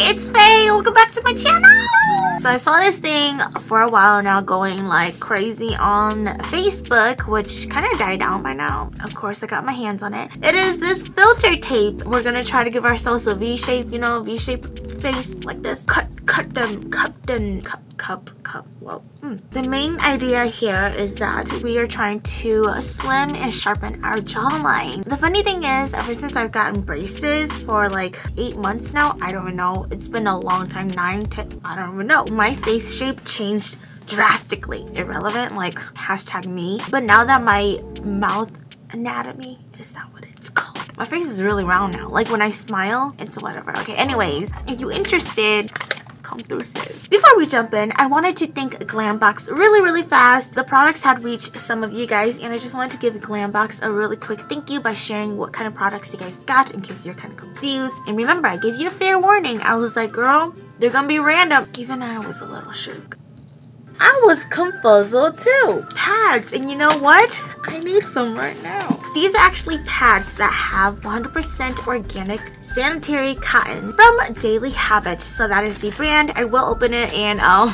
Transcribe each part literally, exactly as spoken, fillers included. Hey, it's Faye. Welcome back to my channel. So I saw this thing for a while now going like crazy on Facebook, which kind of died down by now. Of course, I got my hands on it. It is this filter tape. We're gonna try to give ourselves a V-shape, you know, V-shaped face like this. Cut, cut them, cut them, cut, cup, cup. Well, mm. The main idea here is that we are trying to slim and sharpen our jawline. The funny thing is, ever since I've gotten braces for like eight months now, I don't even know. It's been a long time, nine, ten, I don't even know. My face shape changed drastically. Irrelevant, like hashtag me. But now that my mouth anatomy, is that what it's called? My face is really round now. Like when I smile, it's whatever. Okay, anyways, if you're interested, come through, sis. Before we jump in, I wanted to thank Glambox really, really fast. The products had reached some of you guys, and I just wanted to give Glambox a really quick thank you by sharing what kind of products you guys got in case you're kind of confused. And remember, I gave you a fair warning. I was like, girl, they're gonna be random. Even I was a little shook. I was confuzzled too. Pads, and you know what? I need some right now. These are actually pads that have one hundred percent organic sanitary cotton from Daily Habit. So that is the brand. I will open it and um,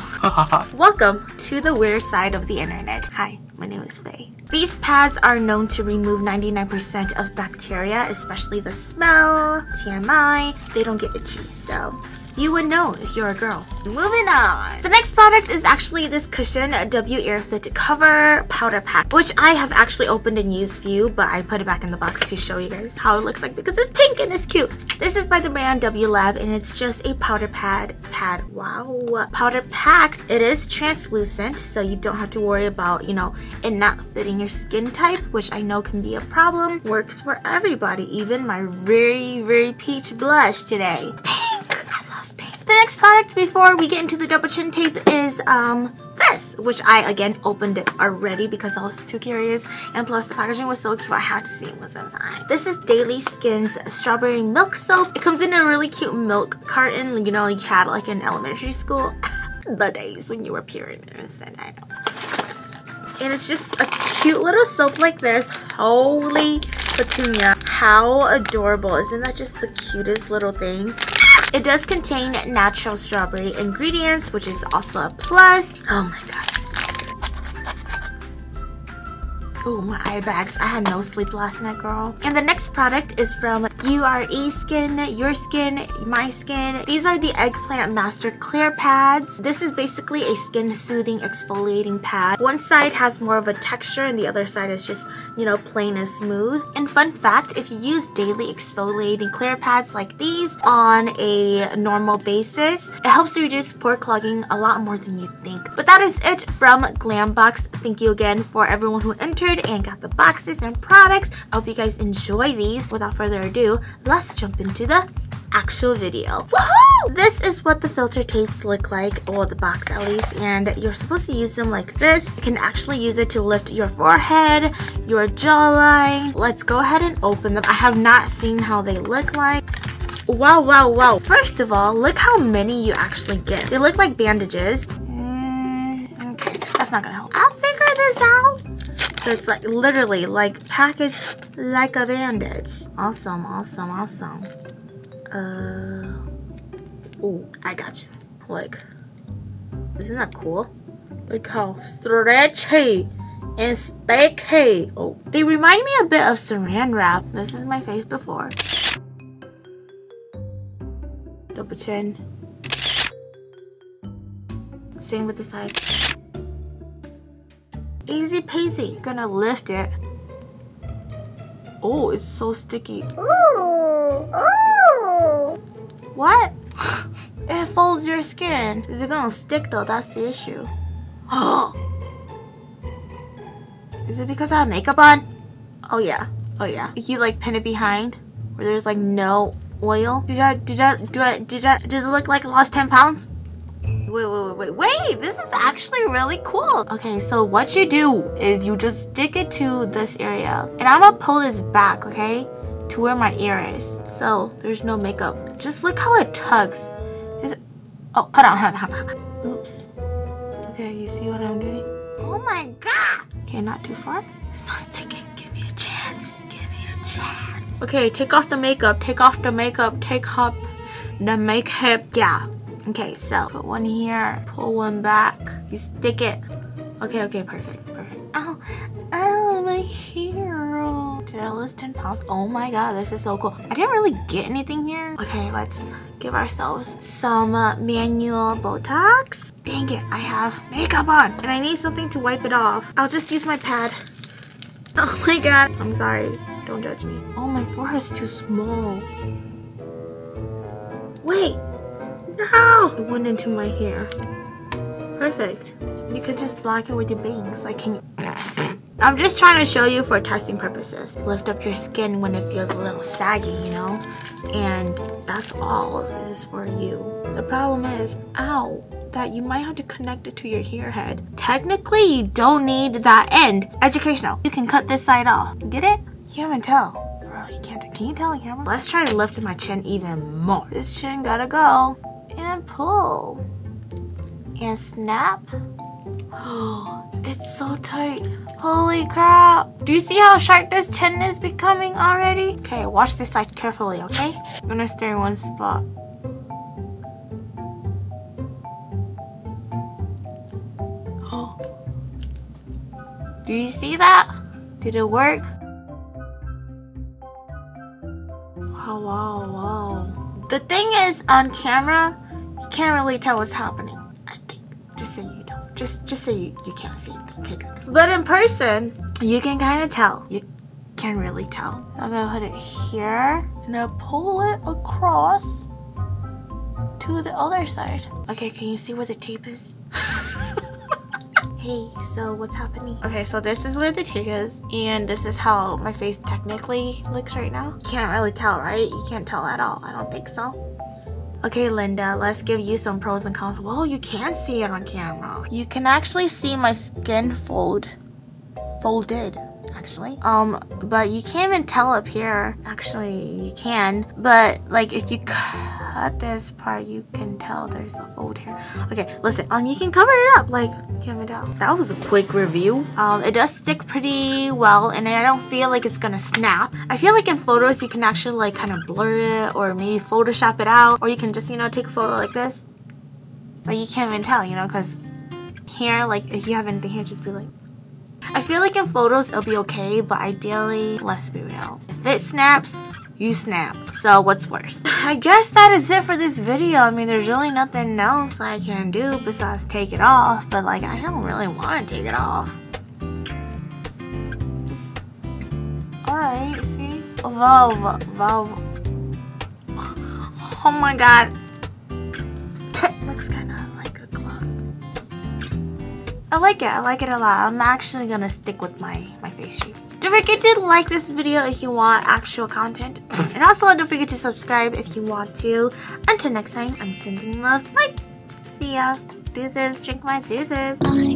welcome to the weird side of the internet. Hi, my name is Faye. These pads are known to remove ninety-nine percent of bacteria, especially the smell, T M I. They don't get itchy, so you would know if you're a girl. Moving on. The next product is actually this cushion W Air Fit Cover Powder Pack, which I have actually opened and used few, but I put it back in the box to show you guys how it looks like because it's pink and it's cute. This is by the brand W Lab, and it's just a powder pad pad. Wow. Powder packed. It is translucent, so you don't have to worry about, you know, it not fitting your skin type, which I know can be a problem. Works for everybody, even my very, very peach blush today. The next product before we get into the double chin tape is um, this, which I, again, opened it already because I was too curious. And plus, the packaging was so cute, I had to see what's inside. This is Daily Skins Strawberry Milk Soap. It comes in a really cute milk carton. You know, you had like in elementary school, the days when you were pure innocent, I know. And it's just a cute little soap like this. Holy petunia. How adorable. Isn't that just the cutest little thing? It does contain natural strawberry ingredients, which is also a plus. Oh my god, that smells good. Ooh, my eye bags. I had no sleep last night, girl. And the next product is from U R E Skin, Your Skin, My Skin. These are the Eggplant Master Clear Pads. This is basically a skin soothing exfoliating pad. One side has more of a texture and the other side is just, you know, plain and smooth. And fun fact, if you use daily exfoliating clear pads like these on a normal basis, it helps to reduce pore clogging a lot more than you think. But that is it from Glambox. Thank you again for everyone who entered and got the boxes and products. I hope you guys enjoy these. Without further ado, let's jump into the actual video. Woohoo! This is what the filter tapes look like, or the box at least, and you're supposed to use them like this. You can actually use it to lift your forehead, your jawline. Let's go ahead and open them. I have not seen how they look like. Wow, wow, wow. First of all, look how many you actually get. They look like bandages. Mm, okay, that's not gonna help. I'll figure this out. So it's like literally like packaged like a bandage. Awesome, awesome, awesome. Uh, oh, I got you. Like, isn't that cool? Like how stretchy and sticky. Oh, they remind me a bit of saran wrap. This is my face before. Double chin. Same with the side. Easy peasy. Gonna lift it. Oh, it's so sticky. Ooh, ooh. What? It folds your skin. Is it gonna stick though? That's the issue. Is it because I have makeup on? Oh yeah. Oh yeah. You like pin it behind where there's like no oil. Did I? Did I? Do I? Did I? Does it look like I lost ten pounds? Wait, wait, wait, wait, wait, this is actually really cool. Okay, so what you do is you just stick it to this area. And I'm gonna pull this back, okay? To where my ear is. So there's no makeup. Just look how it tugs. Is it... Oh, hold on, hold on, hold on. Oops. Okay, you see what I'm doing? Oh my god! Okay, not too far. It's not sticking. Give me a chance. Give me a chance. Okay, take off the makeup. Take off the makeup. Take off... the makeup. Yeah. Okay, so put one here, pull one back, you stick it. Okay, okay, perfect, perfect. Ow, ow, my hair. Did I lose ten pounds? Oh my god, this is so cool. I didn't really get anything here. Okay, let's give ourselves some uh, manual Botox. Dang it, I have makeup on and I need something to wipe it off. I'll just use my pad. Oh my god. I'm sorry, don't judge me. Oh, my forehead's too small. Wait, no! It went into my hair. Perfect. You could just block it with your bangs. Like, can you? I'm just trying to show you for testing purposes. Lift up your skin when it feels a little saggy, you know? And that's all. This is for you. The problem is, ow, that you might have to connect it to your hair head. Technically, you don't need that end. Educational. You can cut this side off. Get it? You haven't tell. Bro, you can't. Can you tell the camera? Let's try to lift my chin even more. This chin gotta go. And pull. And snap. Oh, it's so tight. Holy crap. Do you see how sharp this chin is becoming already? Okay, watch this side carefully, okay? I'm gonna stay in one spot. Oh. Do you see that? Did it work? Wow, wow, wow. The thing is, on camera, you can't really tell what's happening. Just just so you, you can't see it. Okay, good. But in person, you can kind of tell. You can really tell. I'm gonna put it here and I'll pull it across to the other side. Okay, can you see where the tape is? Hey, so what's happening? Okay, so this is where the tape is and this is how my face technically looks right now. You can't really tell, right? You can't tell at all. I don't think so. Okay, Linda, let's give you some pros and cons. Whoa, you can see it on camera. You can actually see my skin fold. Folded, actually. Um, but you can't even tell up here. Actually, you can. But, like, if you cut this part, you can tell there's a fold here. Okay, listen, um, you can cover it up. Like, you can't even tell. That was a quick review. Um, it does stick pretty well, and I don't feel like it's gonna snap. I feel like in photos, you can actually, like, kind of blur it, or maybe Photoshop it out, or you can just, you know, take a photo like this. But you can't even tell, you know, because here, like, if you have anything here, just be like, I feel like in photos it'll be okay, but ideally, let's be real. If it snaps, you snap. So what's worse? I guess that is it for this video. I mean, there's really nothing else I can do besides take it off, but like, I don't really want to take it off. Alright, see? Evolve, evolve. Oh my god. Looks kind of... I like it. I like it a lot. I'm actually gonna stick with my, my face shape. Don't forget to like this video if you want actual content. And also don't forget to subscribe if you want to. Until next time, I'm sending love. Bye! See ya. Deuces. Drink my juices. Bye.